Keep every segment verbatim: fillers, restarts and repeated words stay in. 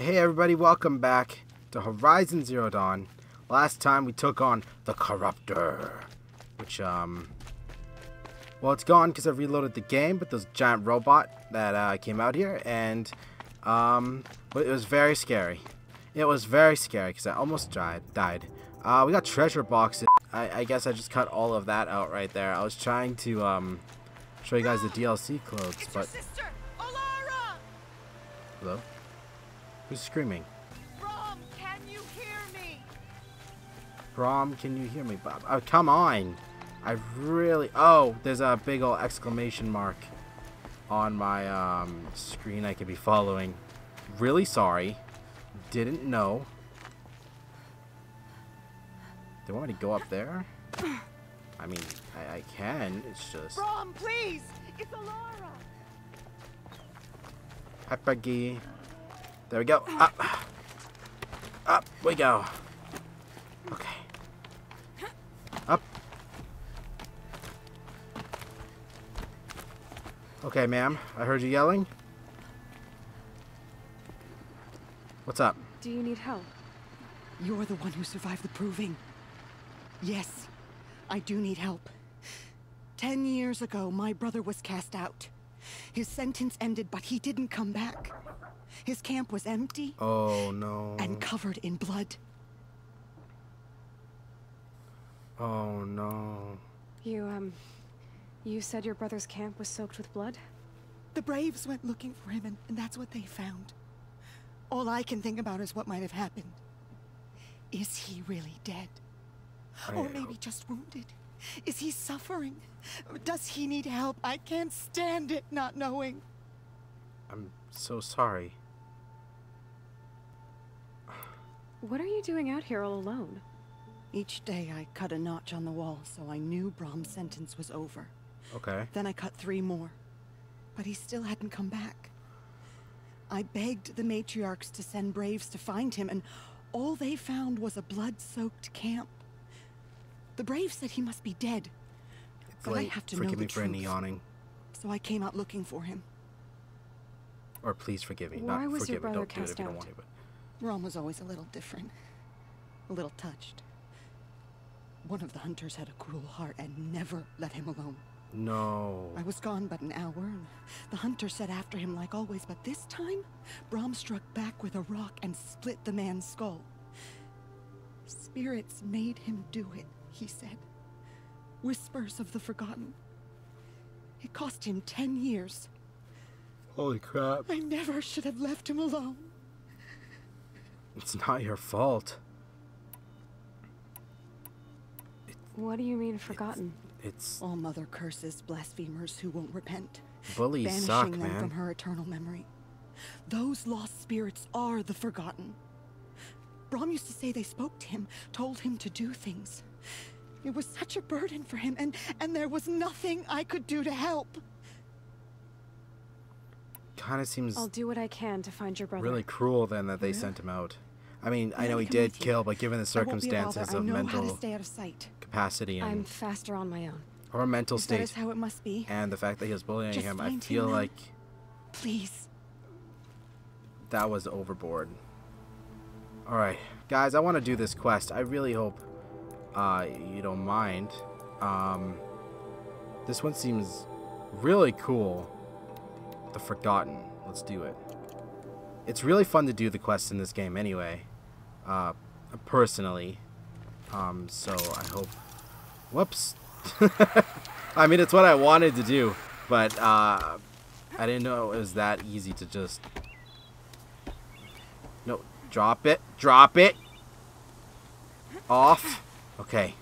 Hey everybody, welcome back to Horizon Zero Dawn. Last time we took on the Corruptor, which, um, well, it's gone because I reloaded the game, but there's a giant robot that uh, came out here, and, um, but it was very scary. It was very scary because I almost died. died. Uh, we got treasure boxes. I, I guess I just cut all of that out right there. I was trying to, um, show you guys the D L C clothes, it's but... Your sister, Alara! Hello? Who's screaming? Brom, can you hear me? Brom, can you hear me? Bob? Oh, come on! I really... Oh, there's a big old exclamation mark on my um, screen I could be following. Really sorry. Didn't know. They want me to go up there? I mean, I, I can. It's just... Brom, please! It's Alara! Hi, Peggy. There we go. Up. Up we go. Okay. Up. Okay, ma'am. I heard you yelling. What's up? Do you need help? You're the one who survived the proving. Yes, I do need help. Ten years ago, my brother was cast out. His sentence ended, but he didn't come back. His camp was empty. Oh no. And covered in blood. Oh no. You, um, you said your brother's camp was soaked with blood? The Braves went looking for him, and, and that's what they found. All I can think about is what might have happened. Is he really dead? I or maybe hope. Just wounded? Is he suffering? Does he need help? I can't stand it not knowing. I'm so sorry. What are you doing out here all alone? Each day I cut a notch on the wall, so I knew Brom's sentence was over. Okay. Then I cut three more. But he still hadn't come back. I begged the matriarchs to send Braves to find him, and all they found was a blood-soaked camp. The Braves said he must be dead. It's but late. I have to Forgive know the me truth. For any yawning. So I came out looking for him. Or please forgive me. Why Not was forgive your brother me. Don't cast do it if out? You don't want to, but... Brom was always a little different. A little touched. One of the hunters had a cruel heart and never let him alone. No. I was gone but an hour, and the hunter set after him like always, but this time, Brom struck back with a rock and split the man's skull. Spirits made him do it, he said. Whispers of the forgotten. It cost him ten years. Holy crap. I never should have left him alone. It's not your fault. It, what do you mean forgotten? It's, it's... All Mother curses blasphemers who won't repent. Bullies banishing suck, them man. From her eternal memory. Those lost spirits are the forgotten. Brom used to say they spoke to him, told him to do things. It was such a burden for him, and, and there was nothing I could do to help. Kind of seems I'll do what I can to find your brother. Really cruel then that they yeah. sent him out. I mean, I know he did kill, but given the circumstances of mental capacity and I'm faster on my own. Or mental state. That is how it must be. And the fact that he was bullying Just him, I feel him like please. That was overboard. All right, guys, I want to do this quest. I really hope uh, you don't mind. Um, this one seems really cool. The Forgotten. Let's do it. It's really fun to do the quests in this game anyway. Uh, personally. Um, so I hope... Whoops. I mean, it's what I wanted to do. But uh, I didn't know it was that easy to just... No. Drop it. Drop it. Off. Okay.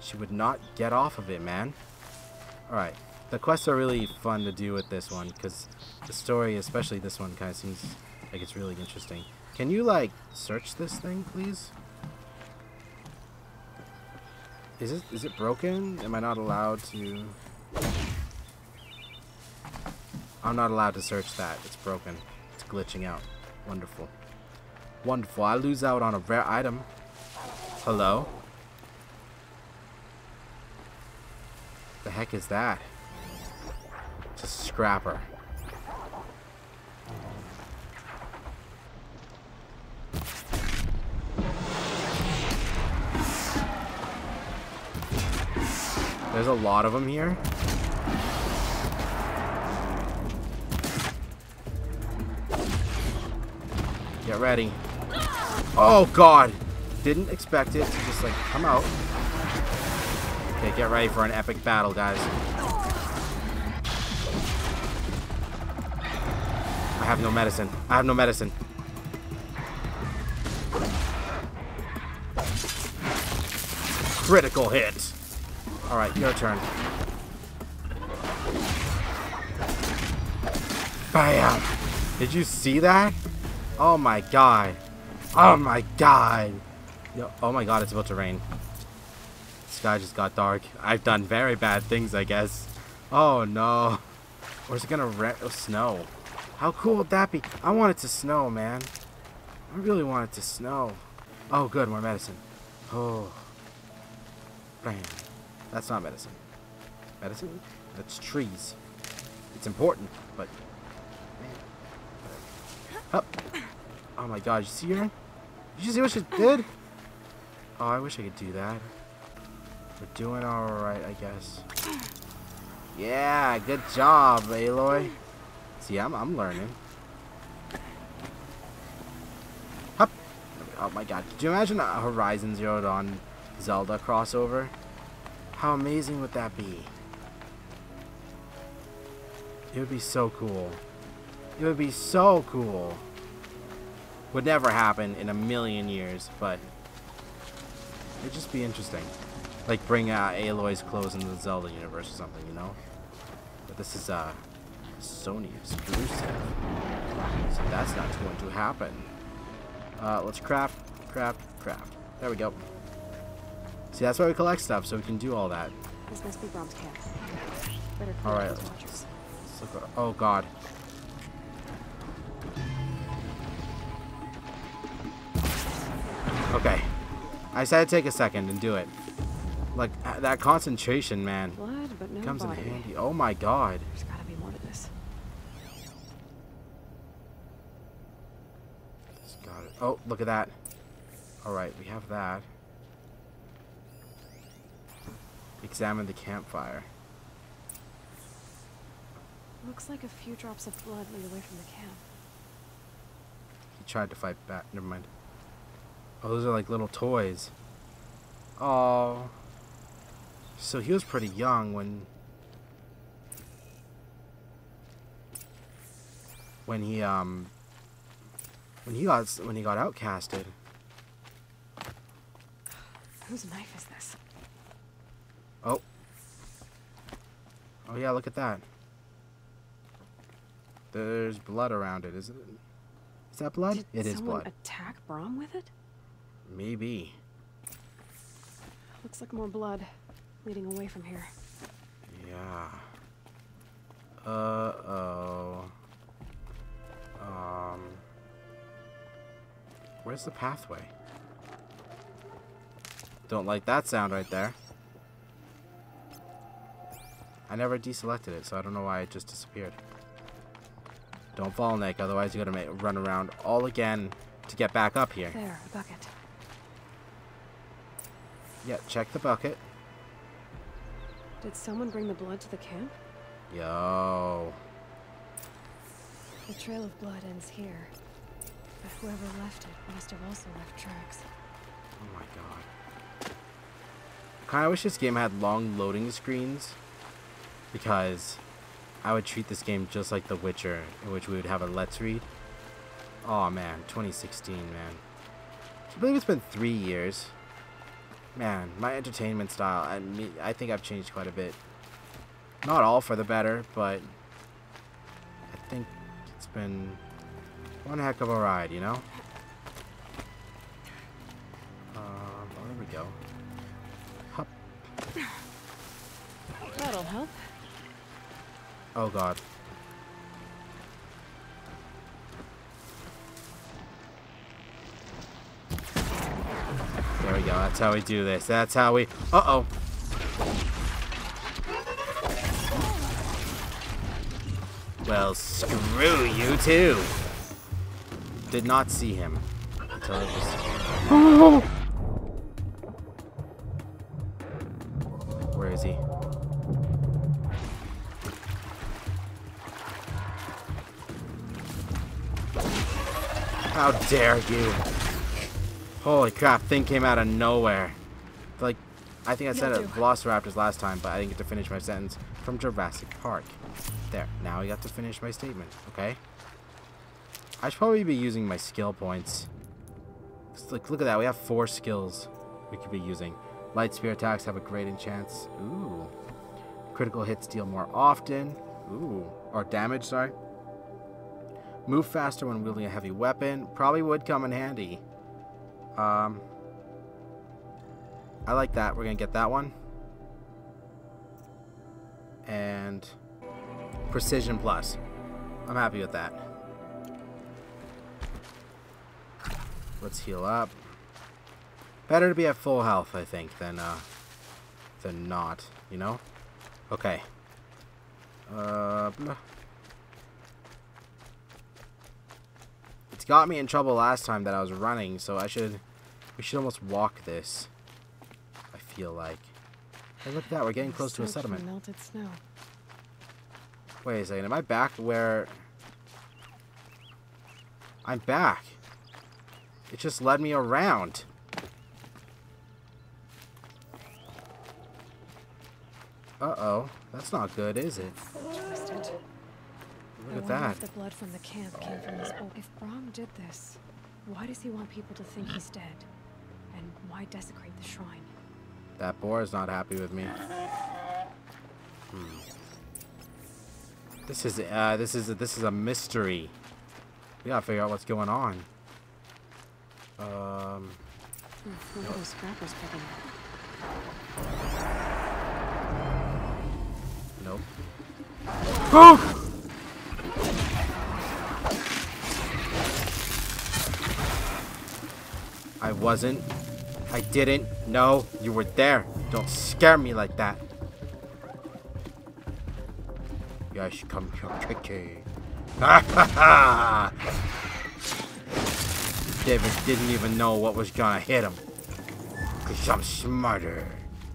She would not get off of it, man. Alright. The quests are really fun to do with this one, because the story, especially this one, kind of seems like it's really interesting. Can you, like, search this thing, please? Is it is it broken? Am I not allowed to... I'm not allowed to search that. It's broken. It's glitching out. Wonderful. Wonderful. I lose out on a rare item. Hello? The heck is that? Scrapper. There's a lot of them here. Get ready. Oh, God. Didn't expect it to just, like, come out. Okay, get ready for an epic battle, guys. I have no medicine. I have no medicine. Critical hit. All right, your turn. Bam! Did you see that? Oh my god! Oh my god! Yo, oh my god! It's about to rain. The sky just got dark. I've done very bad things, I guess. Oh no! Or is it gonna re oh, snow? How cool would that be? I want it to snow, man. I really want it to snow. Oh, good, more medicine. Oh, bam! That's not medicine. Medicine? That's trees. It's important, but... Oh. Oh my god, you see her? Did you see what she did? Oh, I wish I could do that. We're doing alright, I guess. Yeah, good job, Aloy. See, I'm, I'm learning. Hup. Oh my god, could you imagine a Horizon Zero Dawn Zelda crossover? How amazing would that be? It would be so cool. It would be so cool. Would never happen in a million years, but it'd just be interesting. Like bring uh, Aloy's clothes into the Zelda universe or something, you know? But this is uh, Sony exclusive, so that's not going to happen. Uh, let's craft, craft, craft. There we go. See, that's why we collect stuff, so we can do all that. This must be Brom's camp. All right. Let's, let's look, oh God. Okay. I said I'd take a second and do it. Like that concentration, man. Blood, but no comes body. In handy. Oh my God. There's gotta be more to this. Just got it. Oh, look at that. All right, we have that. Examine the campfire. Looks like a few drops of blood lead away from the camp. He tried to fight back. Never mind. Oh, those are like little toys. Oh. So he was pretty young when when he um when he got when he got outcasted. Whose knife is this? Oh. Oh yeah, look at that. There's blood around it, isn't it? Is that blood? Did it is blood. Someone attack Brom with it? Maybe. Looks like more blood leading away from here. Yeah. Uh-oh. Um. Where's the pathway? Don't like that sound right there. I never deselected it, so I don't know why it just disappeared. Don't fall, Nick, otherwise you're gonna run around all again to get back up here. There, a bucket. Yeah, check the bucket. Did someone bring the blood to the camp? Yo. The trail of blood ends here, but whoever left it must have also left tracks. Oh my god. I kinda wish this game had long loading screens, because I would treat this game just like The Witcher, in which we would have a let's read. Oh man, twenty sixteen, man. Can you believe it's been three years? Man, my entertainment style, I mean, I think I've changed quite a bit. Not all for the better, but I think it's been one heck of a ride, you know? Um, uh, there we go. Hup. That'll help. Oh god. There we go. That's how we do this. That's how we... Uh-oh. Well, screw you too. Did not see him until it was... Oh! Where is he? How dare you! Holy crap, thing came out of nowhere. Like, I think I said it Velociraptors last time, but I didn't get to finish my sentence. From Jurassic Park. There, now I got to finish my statement, okay? I should probably be using my skill points. Look, look at that, we have four skills we could be using. Light spear attacks have a grading chance. Ooh. Critical hits deal more often. Ooh. Or damage, sorry. Move faster when wielding a heavy weapon. Probably would come in handy. Um, I like that. We're going to get that one. And precision plus. I'm happy with that. Let's heal up. Better to be at full health, I think, than uh, than not, you know? Okay. Uh, it's got me in trouble last time that I was running, so I should... We should almost walk this, I feel like. Hey, look at that. We're getting close to a settlement. Melted snow. Wait a second. Am I back where... I'm back. It just led me around. Uh-oh, that's not good, is it? Look at that. If the blood from the camp came from his old... If Brom did this, why does he want people to think he's dead? And why desecrate the shrine? That boar is not happy with me. Hmm. This is uh, this is a, this is a mystery. We gotta figure out what's going on. Um. Who are those scrappers picking up? Nope. Oh! I wasn't. I didn't. No, you were there. Don't scare me like that. Yes, come tricky. Ha ha ha! David didn't even know what was gonna hit him. Cause I'm smarter.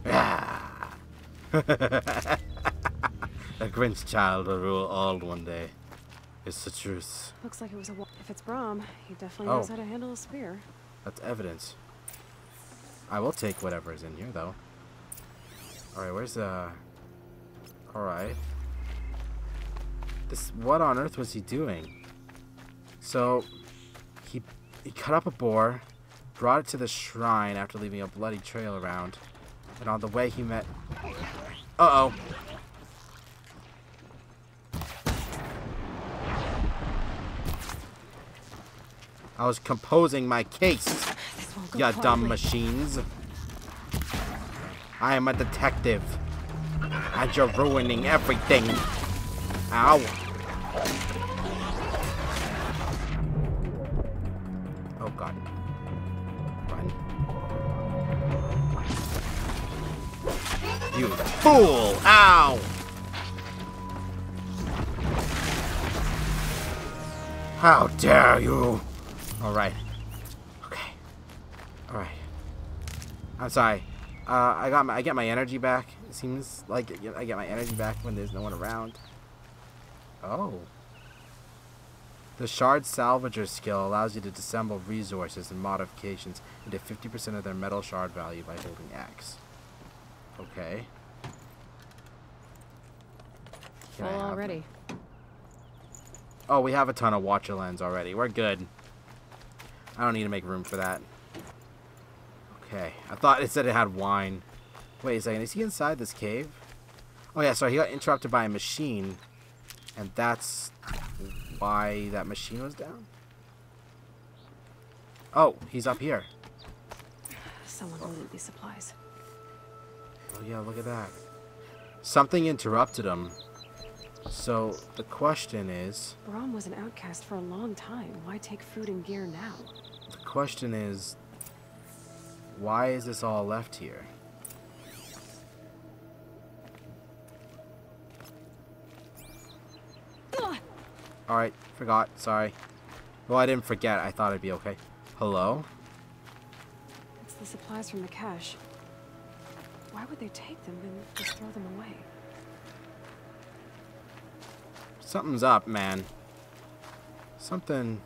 Ah. A Grinch child will rule all one day. It's the truth. Looks like it was a... If it's Brom, he definitely knows oh. how to handle a spear. That's evidence. I will take whatever is in here, though. Alright, where's the... Alright. This... What on earth was he doing? So... He... He cut up a boar, brought it to the shrine after leaving a bloody trail around, and on the way he met... Uh-oh. I was composing my case, ya dumb machines. I am a detective, and you're ruining everything. Ow. Oh god. Run. You fool! Ow! How dare you! Alright. Okay. Alright. I'm sorry. Uh, I got my, I get my energy back. It seems like I get my energy back when there's no one around. Oh. The Shard Salvager skill allows you to disassemble resources and modifications into fifty percent of their metal shard value by holding X. Okay. Can well, already. Them? Oh, we have a ton of Watcher Lens already. We're good. I don't need to make room for that. Okay. I thought it said it had wine. Wait a second. Is he inside this cave? Oh, yeah. Sorry. He got interrupted by a machine. And that's why that machine was down? Oh, he's up here. Someone will need these supplies. Oh, yeah. Look at that. Something interrupted him. So, the question is... Brom was an outcast for a long time. Why take food and gear now? The question is... Why is this all left here? Alright, forgot. Sorry. Well, I didn't forget. I thought it'd be okay. Hello? It's the supplies from the cache. Why would they take them and just throw them away? Something's up, man. Something...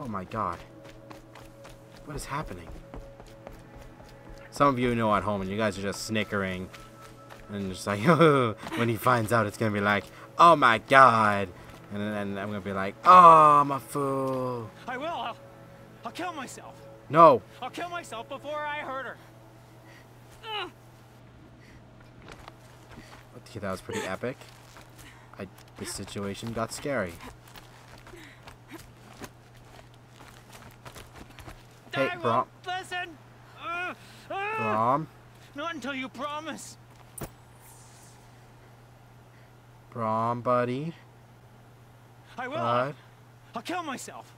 Oh my god. What is happening? Some of you know at home and you guys are just snickering. And just like, oh, when he finds out, it's going to be like, oh my god. And then I'm going to be like, oh, I'm a fool. I will. I'll, I'll kill myself. No. I'll kill myself before I hurt her. Uh. Okay, that was pretty epic. I, the situation got scary. Hey, Brom. Listen. Uh, uh, Brom. Not until you promise. Brom, buddy. I will. Bud. I'll kill myself.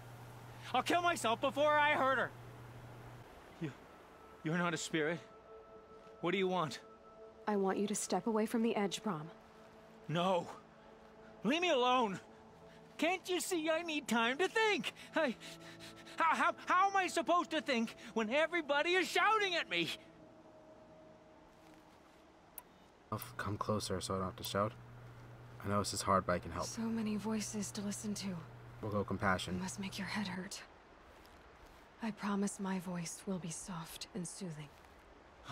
I'll kill myself before I hurt her. You, you're not a spirit. What do you want? I want you to step away from the edge, Brom. No. Leave me alone. Can't you see I need time to think? I, how, how, how am I supposed to think when everybody is shouting at me? I'll come closer so I don't have to shout. I know this is hard, but I can help. So many voices to listen to. We'll go compassion. You must make your head hurt. I promise my voice will be soft and soothing.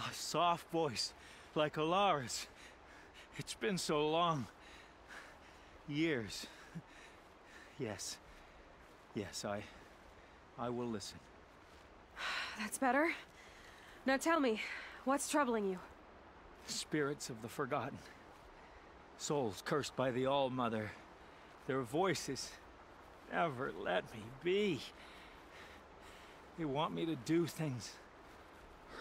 A soft voice, like Alara's. It's been so long. Years. Yes. Yes, I... I will listen. That's better. Now tell me, what's troubling you? Spirits of the forgotten. Souls cursed by the All Mother. Their voices never let me be. They want me to do things.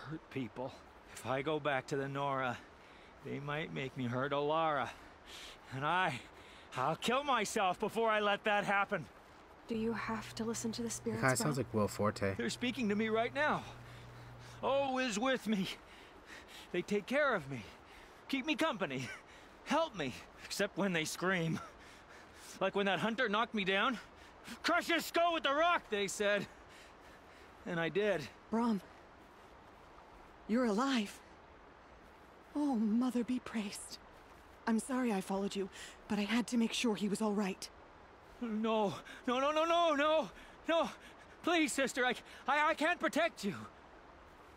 Hurt people. If I go back to the Nora, they might make me hurt Alara. And I... I'll kill myself before I let that happen. Do you have to listen to the spirits? It kind of sounds like Will Forte. They're speaking to me right now. Oh, is with me. They take care of me. Keep me company. Help me. Except when they scream. Like when that hunter knocked me down. Crush his skull with the rock, they said. And I did. Brom. You're alive. Oh, Mother be praised. I'm sorry I followed you, but I had to make sure he was all right. No, no, no, no, no, no, no. Please, sister, I, I, I can't protect you.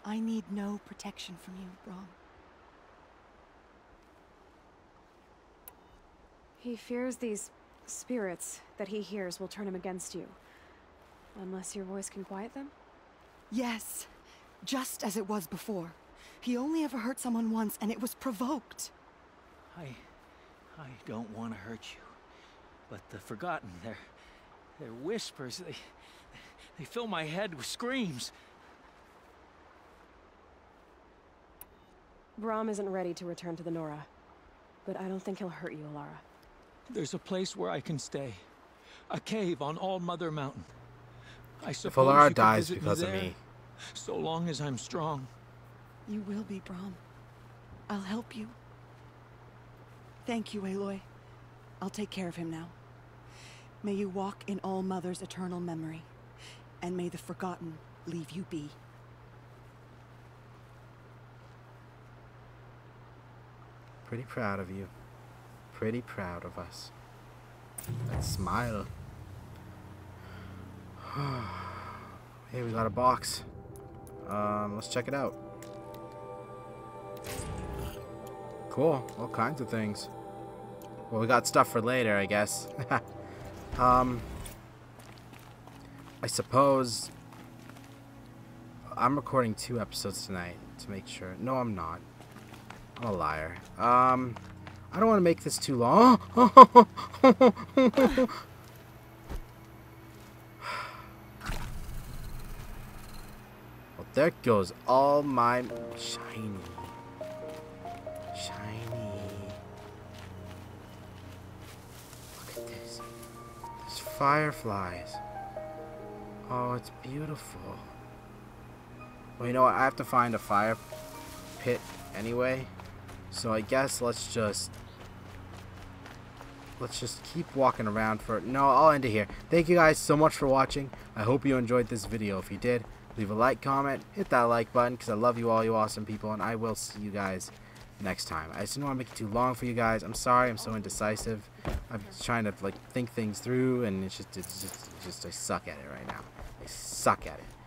I need no protection from you, Brom. He fears these spirits that he hears will turn him against you. Unless your voice can quiet them? Yes, just as it was before. He only ever hurt someone once, and it was provoked. I... I don't want to hurt you, but the Forgotten, their, their whispers, they, they fill my head with screams. Brom isn't ready to return to the Nora, but I don't think he'll hurt you, Alara. There's a place where I can stay. A cave on All Mother Mountain. I suppose if Alara dies because of me. So long as I'm strong. You will be, Brom. I'll help you. Thank you, Aloy. I'll take care of him now. May you walk in All Mother's eternal memory, and may the Forgotten leave you be. Pretty proud of you. Pretty proud of us. That smile. Hey, we got a box. Um, let's check it out. Cool. All kinds of things. Well, we got stuff for later, I guess. um, I suppose I'm recording two episodes tonight to make sure. No, I'm not. I'm a liar. Um, I don't want to make this too long. Well, there goes all my shiny. Fireflies. Oh, it's beautiful. Well, you know what? I have to find a fire pit anyway. So I guess let's just... Let's just keep walking around for... No, I'll end it here. Thank you guys so much for watching. I hope you enjoyed this video. If you did, leave a like, comment, hit that like button. Because I love you all, you awesome people. And I will see you guys next time. I just didn't want to make it too long for you guys. I'm sorry I'm so indecisive. I'm trying to like think things through, and it's just it's just, it's just I suck at it right now. suck at it.